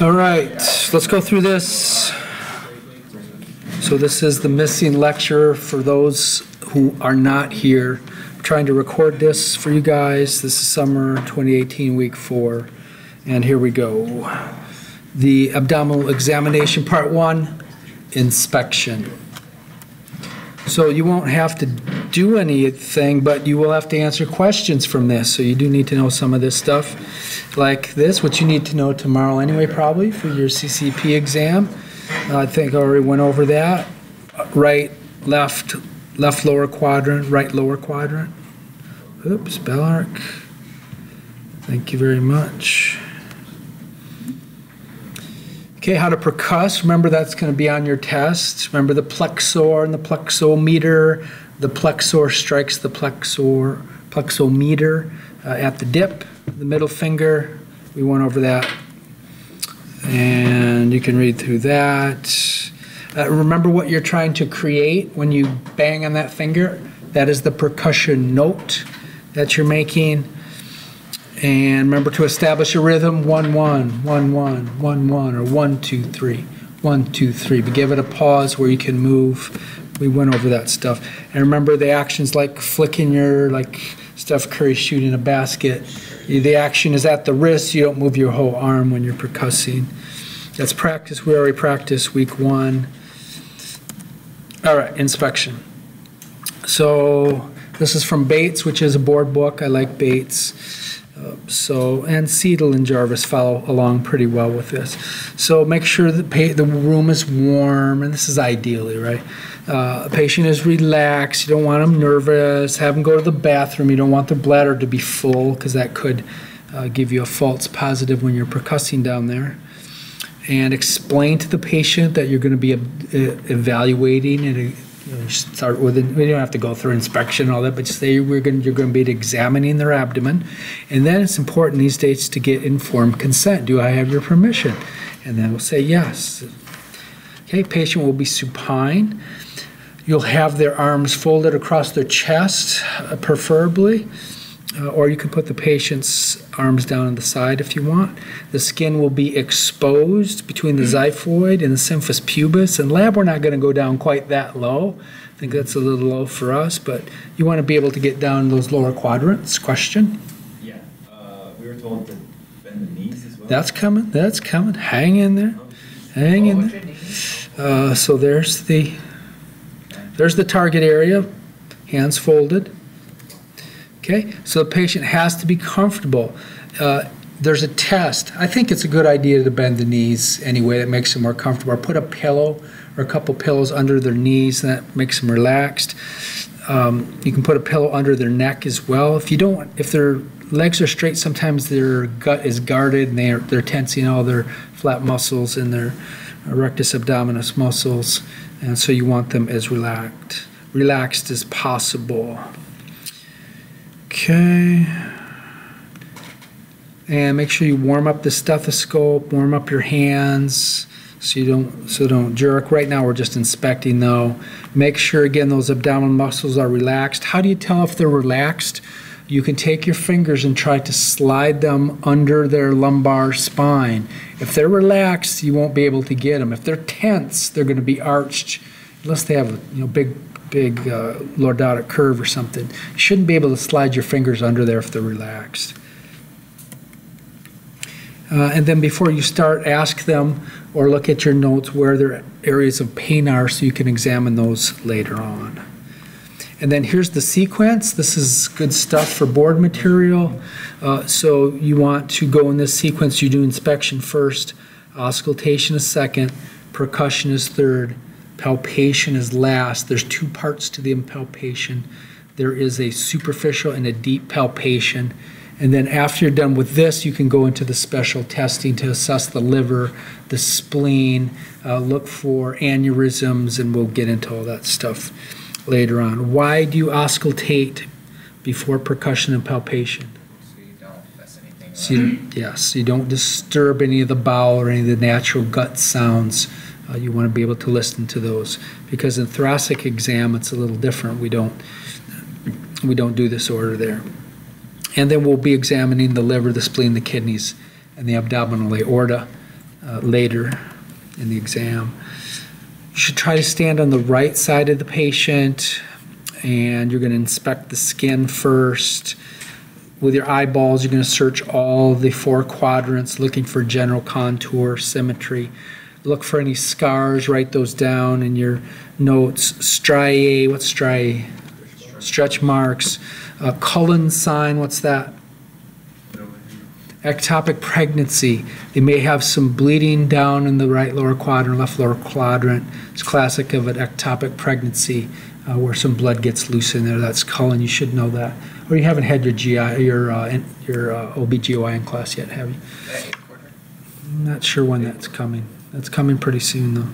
All right, let's go through this. So this is the missing lecture for those who are not here. I'm trying to record this for you guys. This is summer 2018, week 4. And here we go. The abdominal examination, part 1, inspection. So you won't have to do anything, but you will have to answer questions from this. So you do need to know some of this stuff like this, which you need to know tomorrow anyway, probably, for your CCP exam. I think I already went over that. Right, left lower quadrant, right lower quadrant. Oops, bell arc. Thank you very much. Okay, how to percuss. Remember, that's going to be on your test. Remember the plexor and the plexometer. The plexor strikes the plexometer at the dip, the middle finger. We went over that. And you can read through that. Remember what you're trying to create when you bang on that finger. That is the percussion note that you're making. And remember to establish a rhythm, 1-1, 1-1, 1-1, or 1-2-3, 1-2-3. But give it a pause where you can move. We went over that stuff. And remember the actions like flicking your, like Steph Curry shooting a basket. The action is at the wrist. You don't move your whole arm when you're percussing. That's practice. We already practiced week 1. All right, inspection. So this is from Bates, which is a board book. I like Bates. And Seidel and Jarvis follow along pretty well with this. So make sure the room is warm, and this is ideally, right? A patient is relaxed. You don't want them nervous. Have them go to the bathroom. You don't want their bladder to be full because that could give you a false positive when you're percussing down there. And explain to the patient that you're going to be evaluating, and start with it. We don't have to go through inspection and all that, but just say you're going to be examining their abdomen. And then it's important these days to get informed consent. Do I have your permission? And then we'll say yes. Okay, patient will be supine. You'll have their arms folded across their chest, preferably, or you can put the patient's arms down on the side if you want. The skin will be exposed between the xiphoid and the symphysis pubis. In lab, we're not going to go down quite that low. I think that's a little low for us, but you want to be able to get down those lower quadrants. Question? Yeah. We were told to bend the knees as well. That's coming. That's coming. Hang in there. Hang in there. So there's the... There's the target area, hands folded. Okay, so the patient has to be comfortable. There's a test. I think it's a good idea to bend the knees anyway. That makes them more comfortable. Or put a pillow or a couple pillows under their knees, and that makes them relaxed. You can put a pillow under their neck as well. If their legs are straight, sometimes their gut is guarded, and they're tensing all their flat muscles and their rectus abdominis muscles. And so you want them as relaxed as possible. Okay. And make sure you warm up the stethoscope, warm up your hands so you don't jerk. Right now we're just inspecting though. Make sure again those abdominal muscles are relaxed. How do you tell if they're relaxed? You can take your fingers and try to slide them under their lumbar spine. If they're relaxed, you won't be able to get them. If they're tense, they're going to be arched, unless they have a big lordotic curve or something. You shouldn't be able to slide your fingers under there if they're relaxed. And then before you start, ask them or look at your notes where their areas of pain are so you can examine those later on. And then here's the sequence. This is good stuff for board material. So you want to go in this sequence. You do inspection first, auscultation is second, percussion is third, palpation is last. There's 2 parts to the palpation. There is a superficial and a deep palpation. And then after you're done with this, you can go into the special testing to assess the liver, the spleen, look for aneurysms, and we'll get into all that stuff later on. Why do you auscultate before percussion and palpation? So you don't mess anything up. So you don't disturb any of the bowel or any of the natural gut sounds. You want to be able to listen to those, because in thoracic exam it's a little different. We don't do this order there. And then we'll be examining the liver, the spleen, the kidneys, and the abdominal aorta later in the exam. You should try to stand on the right side of the patient, and you're going to inspect the skin first. With your eyeballs, you're going to search all the four quadrants, looking for general contour, symmetry. Look for any scars, write those down in your notes. Striae, what's striae? Stretch marks. Cullen's sign, what's that? Ectopic pregnancy. They may have some bleeding down in the right lower quadrant, left lower quadrant. It's classic of an ectopic pregnancy where some blood gets loose in there. That's Cullen, you should know that. Or you haven't had your GI, your OBGYN class yet, have you? I'm not sure when that's coming. That's coming pretty soon, though.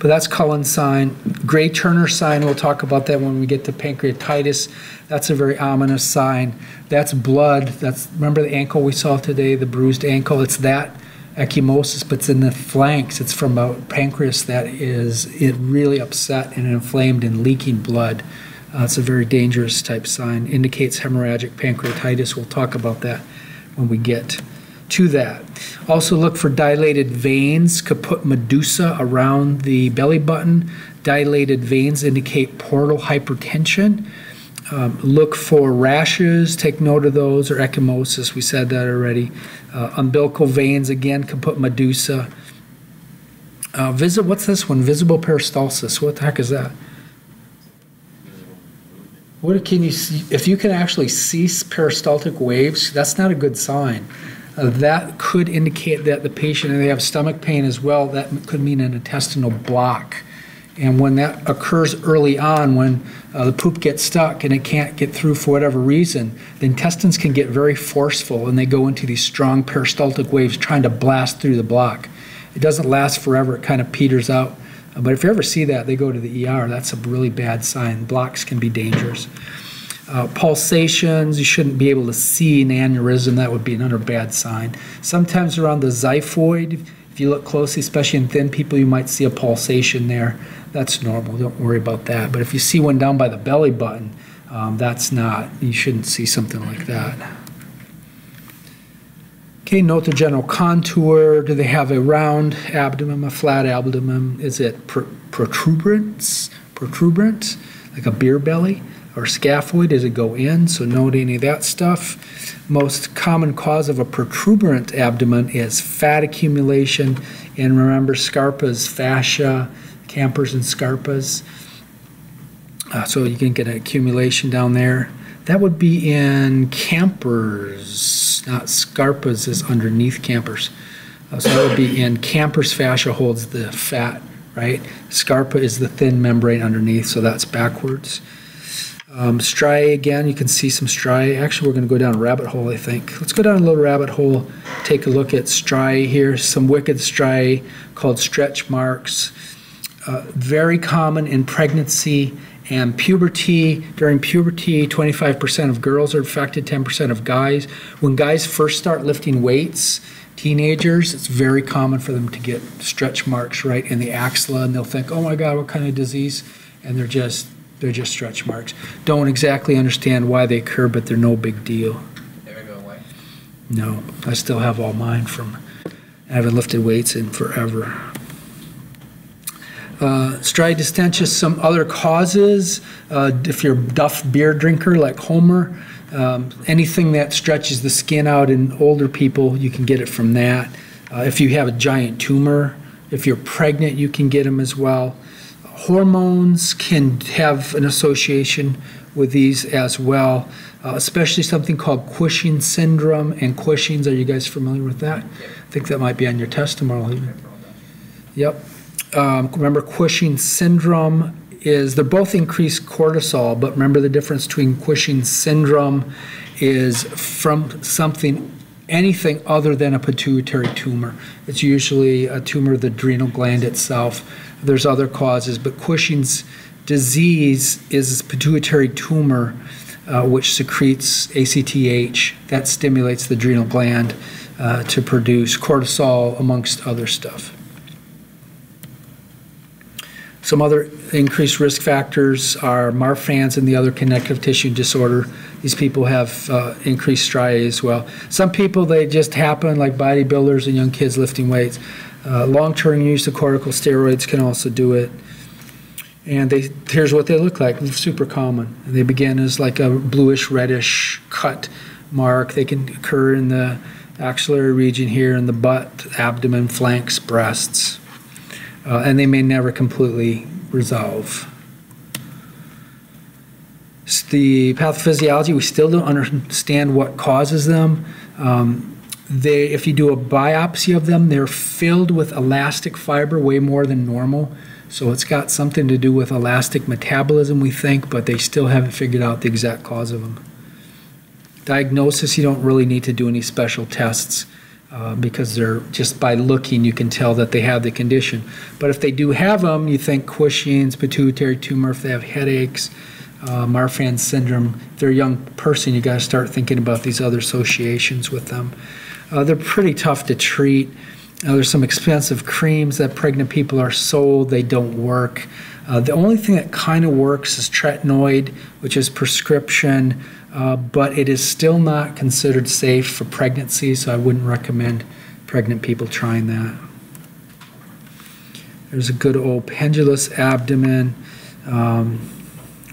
But that's Cullen's sign. Gray Turner sign, we'll talk about that when we get to pancreatitis. That's a very ominous sign. That's blood. That's, remember the ankle we saw today, the bruised ankle? It's that ecchymosis, but it's in the flanks. It's from a pancreas that is really upset and inflamed and leaking blood. It's a very dangerous type sign. Indicates hemorrhagic pancreatitis. We'll talk about that when we get to that. Also look for dilated veins, caput medusae, around the belly button. Dilated veins indicate portal hypertension. Look for rashes, take note of those, or ecchymosis, we said that already. Umbilical veins, again, caput medusae. What's this one? Visible peristalsis. What the heck is that? What can you see? If you can actually see peristaltic waves, that's not a good sign. That could indicate that the patient, and they have stomach pain as well, that could mean an intestinal block. And when that occurs early on, when the poop gets stuck and it can't get through for whatever reason, the intestines can get very forceful and they go into these strong peristaltic waves trying to blast through the block. It doesn't last forever, it kind of peters out. But if you ever see that, they go to the ER. That's a really bad sign. Blocks can be dangerous. Pulsations, you shouldn't be able to see an aneurysm. That would be another bad sign. Sometimes around the xiphoid, if you look closely, especially in thin people, you might see a pulsation there. That's normal. Don't worry about that. But if you see one down by the belly button, that's not. You shouldn't see something like that. Okay, note the general contour. Do they have a round abdomen, a flat abdomen? Is it protuberant, like a beer belly? Or scaphoid, does it go in? So note any of that stuff. Most common cause of a protuberant abdomen is fat accumulation. And remember Scarpa's fascia, Camper's and Scarpa's. So you can get an accumulation down there. That would be in Camper's, not Scarpa's is underneath Camper's. So that would be in Camper's fascia holds the fat, right? Scarpa is the thin membrane underneath, so that's backwards. Striae again, you can see some striae. Actually, we're going to go down a rabbit hole, I think. Let's go down a little rabbit hole, take a look at striae here. Some wicked striae called stretch marks. Very common in pregnancy and puberty. During puberty, 25% of girls are affected, 10% of guys. When guys first start lifting weights, teenagers, it's very common for them to get stretch marks right in the axilla, and they'll think, oh my God, what kind of disease? And they're just stretch marks. Don't exactly understand why they occur, but they're no big deal. They ever go away? No. I still have all mine from, I haven't lifted weights in forever. Striae distensae, some other causes. If you're a duff beer drinker like Homer, anything that stretches the skin out in older people, you can get it from that. If you have a giant tumor, if you're pregnant, you can get them as well. Hormones can have an association with these as well, especially something called Cushing's syndrome and Cushing's. Are you guys familiar with that? Yeah. I think that might be on your test tomorrow. Yep. Remember, Cushing's syndrome is, they're both increased cortisol, but remember the difference between Cushing's syndrome is from something, anything other than a pituitary tumor. It's usually a tumor of the adrenal gland itself. There's other causes, but Cushing's disease is a pituitary tumor which secretes ACTH that stimulates the adrenal gland to produce cortisol, amongst other stuff. Some other increased risk factors are Marfan's and the other connective tissue disorder These people have increased striae as well. Some people, they just happen, like bodybuilders and young kids lifting weights. Long-term use of corticosteroids can also do it. And they, here's what they look like. It's super common. And they begin as like a bluish-reddish cut mark. They can occur in the axillary region here, in the butt, abdomen, flanks, breasts. And they may never completely resolve. The pathophysiology, we still don't understand what causes them. If you do a biopsy of them, they're filled with elastic fiber way more than normal. So it's got something to do with elastic metabolism, we think, but they still haven't figured out the exact cause of them. Diagnosis, you don't really need to do any special tests because they're just by looking, you can tell that they have the condition. But if they do have them, you think Cushing's, pituitary tumor, if they have headaches, Marfan's syndrome, if they're a young person, you got to start thinking about these other associations with them. They're pretty tough to treat. There's some expensive creams that pregnant people are sold. They don't work. The only thing that kind of works is tretinoid, which is prescription, but it is still not considered safe for pregnancy, so I wouldn't recommend pregnant people trying that. There's a good old pendulous abdomen.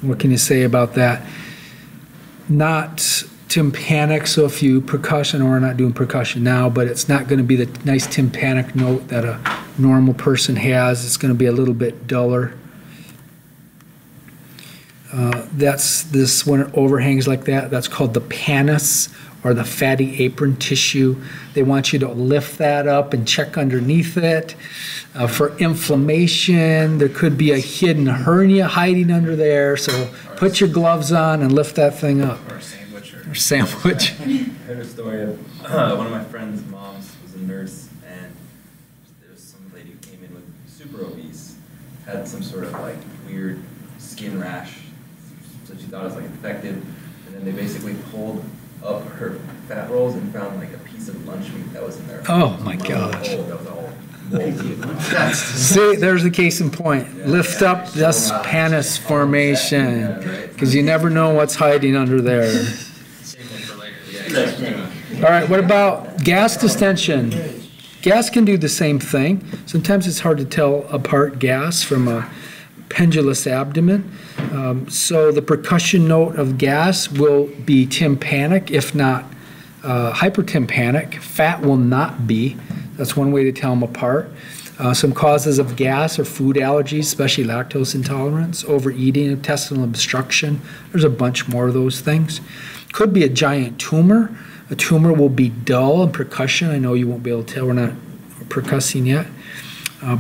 What can you say about that? Not tympanic, so if you percussion, or we're not doing percussion now, but it's not going to be the nice tympanic note that a normal person has. It's going to be a little bit duller. That's this, when it overhangs like that, that's called the pannus, or the fatty apron tissue. They want you to lift that up and check underneath it for inflammation. There could be a hidden hernia hiding under there, so put your gloves on and lift that thing up. Or a sandwich. Or sandwich. I heard a story of one of my friend's moms was a nurse, and there was some lady who came in with super obese, had some sort of like weird skin rash, so she thought it was like infected, and then they basically pulled up her fat rolls and found like a piece of lunch meat that was in there. Oh my gosh. That was all moldy. See, there's the case in point. Yeah, lift up this pannus formation, because you never know what's hiding under there. Save one for later. Yeah. All right, what about gas distension? Gas can do the same thing. Sometimes it's hard to tell apart gas from a pendulous abdomen. So the percussion note of gas will be tympanic, if not hypertympanic. Fat will not be. That's one way to tell them apart. Some causes of gas are food allergies, especially lactose intolerance, overeating, intestinal obstruction. There's a bunch more of those things. Could be a giant tumor. A tumor will be dull in percussion. I know you won't be able to tell. We're not percussing yet,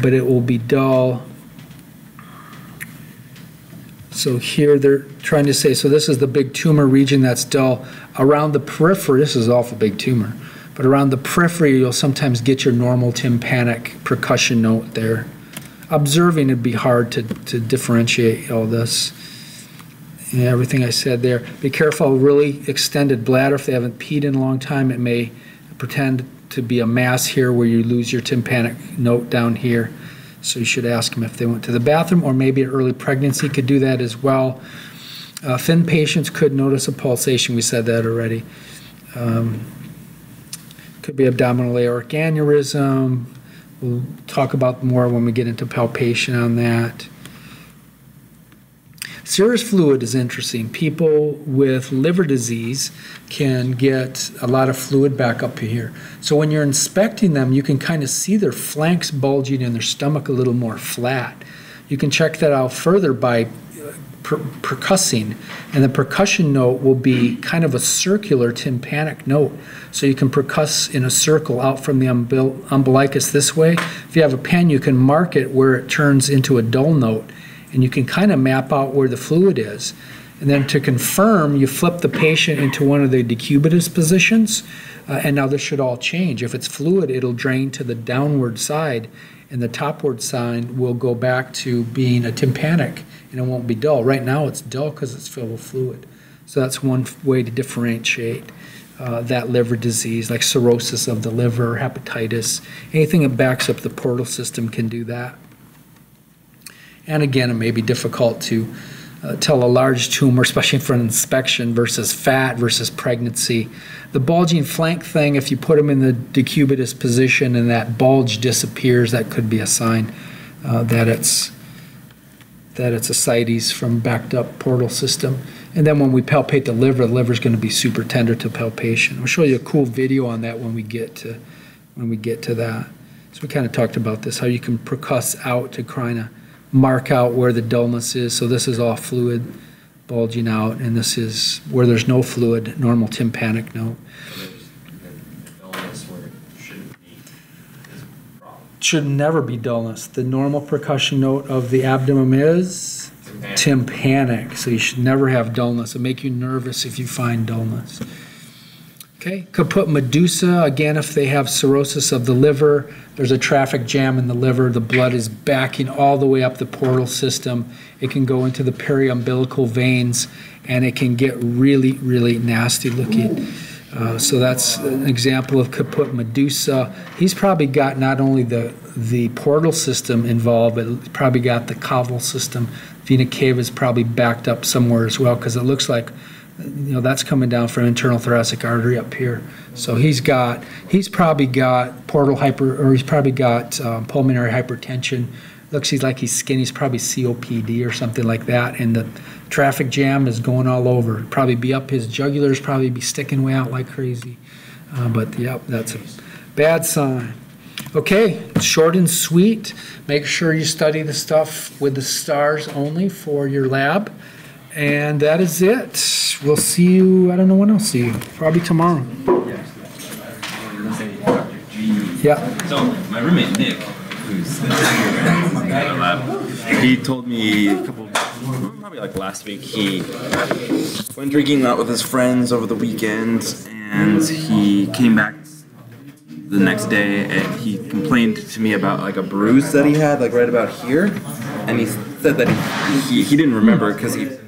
but it will be dull. So here they're trying to say, so this is the big tumor region that's dull. Around the periphery, this is an awful big tumor, but around the periphery, you'll sometimes get your normal tympanic percussion note there. Observing, it'd be hard to differentiate all this. Yeah, everything I said there. Be careful, really extended bladder. If they haven't peed in a long time, it may pretend to be a mass here where you lose your tympanic note down here. So you should ask them if they went to the bathroom, or maybe an early pregnancy could do that as well. Thin patients could notice a pulsation. We said that already. Could be abdominal aortic aneurysm. We'll talk about more when we get into palpation on that. Serous fluid is interesting. People with liver disease can get a lot of fluid back up here. So when you're inspecting them, you can kind of see their flanks bulging and their stomach a little more flat. You can check that out further by percussing, and the percussion note will be kind of a circular tympanic note. So you can percuss in a circle out from the umbilicus this way. If you have a pen, you can mark it where it turns into a dull note, and you can kind of map out where the fluid is. And then to confirm, you flip the patient into one of the decubitus positions, and now this should all change. If it's fluid, it'll drain to the downward side, and the topward side will go back to being a tympanic, and it won't be dull. Right now it's dull because it's filled with fluid. So that's one way to differentiate that liver disease, like cirrhosis of the liver, hepatitis. Anything that backs up the portal system can do that. And again, it may be difficult to tell a large tumor, especially for an inspection, versus fat versus pregnancy. The bulging flank thing, if you put them in the decubitus position and that bulge disappears, that could be a sign that it's ascites from backed up portal system. And then when we palpate the liver is going to be super tender to palpation. I'll show you a cool video on that when we get to that. So we kind of talked about this, how you can percuss out to kind of mark out where the dullness is. So this is all fluid bulging out, and this is where there's no fluid, normal tympanic note. Should never be dullness. The normal percussion note of the abdomen is tympanic. So you should never have dullness. It'll make you nervous if you find dullness. Okay, caput medusae, again, if they have cirrhosis of the liver, there's a traffic jam in the liver, the blood is backing all the way up the portal system. It can go into the periumbilical veins, and it can get really, really nasty looking. So that's an example of caput medusae. He's probably got not only the portal system involved, but he's probably got the caval system. Vena cava is probably backed up somewhere as well, because it looks like, you know, that's coming down from internal thoracic artery up here. So he's probably got pulmonary hypertension. Looks like he's skinny. He's probably COPD or something like that, and the traffic jam is going all over. It'd probably be up his jugulars, probably be sticking way out like crazy. But yep, that's a bad sign. Okay, short and sweet. Make sure you study the stuff with the stars only for your lab. And that is it. We'll see you, I don't know when I'll see you. Probably tomorrow. Yeah. So my roommate Nick, who's the lab, he told me a couple, probably like last week, he went drinking out with his friends over the weekend, and he came back the next day and he complained to me about like a bruise that he had, like right about here, and he said that he didn't remember because he